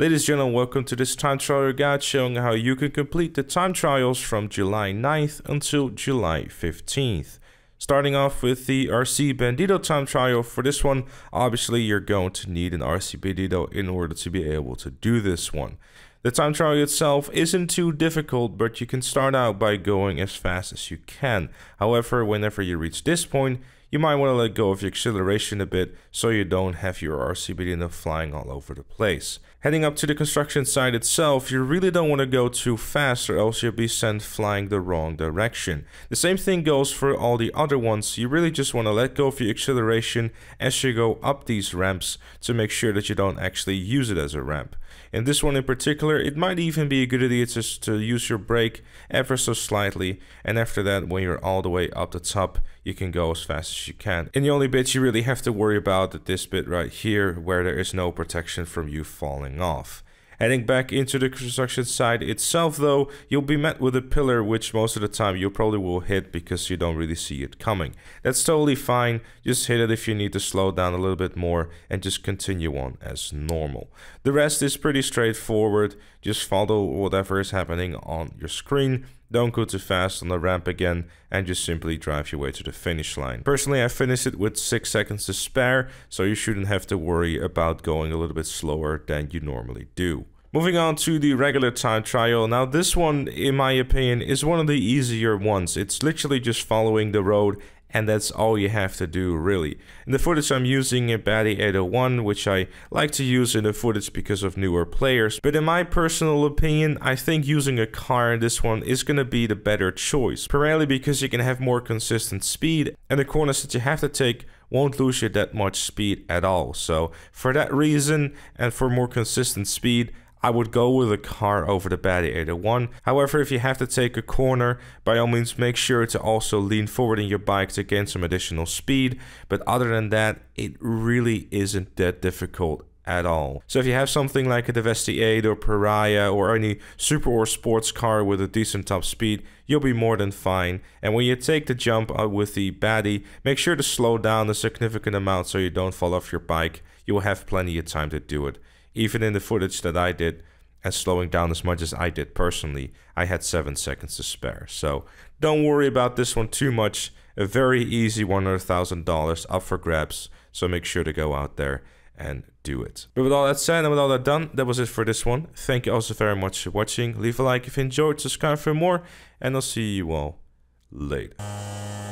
Ladies and gentlemen, welcome to this time trial guide showing how you can complete the time trials from July 9th until July 15th. Starting off with the RC Bandito time trial. For this one, obviously you're going to need an RC Bandito in order to be able to do this one. The time trial itself isn't too difficult, but you can start out by going as fast as you can. However, whenever you reach this point, you might want to let go of your acceleration a bit so you don't have your RC Bandito flying all over the place. Heading up to the construction site itself, you really don't want to go too fast or else you'll be sent flying the wrong direction. The same thing goes for all the other ones. You really just want to let go of your acceleration as you go up these ramps to make sure that you don't actually use it as a ramp. In this one in particular, it might even be a good idea just to use your brake ever so slightly, and after that, when you're all the way up the top, you can go as fast as you can. And the only bit you really have to worry about is this bit right here where there is no protection from you falling off. Heading back into the construction site itself though, you'll be met with a pillar which most of the time you probably will hit because you don't really see it coming. That's totally fine, just hit it if you need to slow down a little bit more and just continue on as normal. The rest is pretty straightforward, just follow whatever is happening on your screen. Don't go too fast on the ramp again and just simply drive your way to the finish line. Personally, I finished it with 6 seconds to spare, so you shouldn't have to worry about going a little bit slower than you normally do. Moving on to the regular time trial. Now this one, in my opinion, is one of the easier ones. It's literally just following the road and that's all you have to do really. In the footage I'm using in Batty 801, which I like to use in the footage because of newer players, but in my personal opinion, I think using a car in this one is gonna be the better choice, primarily because you can have more consistent speed and the corners that you have to take won't lose you that much speed at all. So for that reason and for more consistent speed, I would go with a car over the Batty 801. However, if you have to take a corner, by all means make sure to also lean forward in your bike to gain some additional speed. But other than that, it really isn't that difficult at all. So if you have something like a Divesti 8 or Pariah or any super or sports car with a decent top speed, you'll be more than fine. And when you take the jump out with the Batty, make sure to slow down a significant amount so you don't fall off your bike. You will have plenty of time to do it. Even in the footage that I did, and slowing down as much as I did personally, I had 7 seconds to spare. So don't worry about this one too much. A very easy $100,000 up for grabs. So make sure to go out there and do it. But with all that said and with all that done, that was it for this one. Thank you also very much for watching. Leave a like if you enjoyed, subscribe for more, and I'll see you all later.